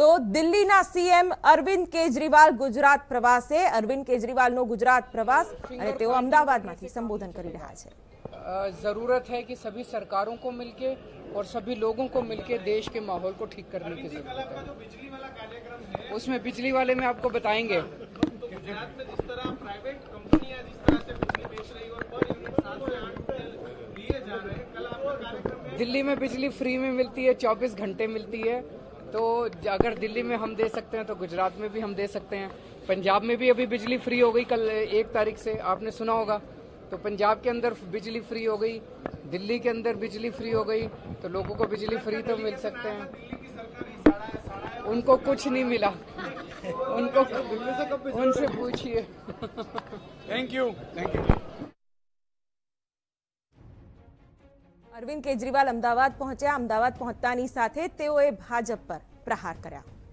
તો દિલ્હીના સીએમ અરવિંદ કેજરીવાલ ગુજરાત પ્રવાસે, અરવિંદ કેજરીવાલનો ગુજરાત પ્રવાસ અને તેઓ અમદાવાદમાંથી સંબોધન કરી રહ્યા છે। ज़रूरत है कि सभी सरकारों को मिलके और सभी लोगों को मिलके देश के माहौल को ठीक करने की ज़रूरत है। उसमें बिजली वाले में आपको बताएंगे। गुजरात में जिस तरह प्राइवेट कंपनियां जिस तरह से बिजली बेच रही है और पर यूनिट 7 से 8 दिए जा रहे हैं, कल आपका कार्यक्रम में दिल्ली में बिजली फ्री में मिलती है, 24 घंटे मिलती है। तो अगर दिल्ली में हम दे सकते हैं तो गुजरात में भी हम दे सकते हैं। पंजाब में भी अभी बिजली फ्री हो गई, कल 1 तारीख से आपने सुना होगा। तो पंजाब के अंदर बिजली फ्री हो गई, दिल्ली के अंदर बिजली फ्री हो गई, तो लोगों को बिजली फ्री तो मिल सकते हैं। उनको कुछ नहीं मिला, उनको उनसे पूछिए। Thank you, thank you. Arvind Kejriwal Ahmedabad પહોંચ્યા। અમદાવાદ પહોંચતાની સાથે તેઓએ ભાજપ પર પ્રહાર કર્યા।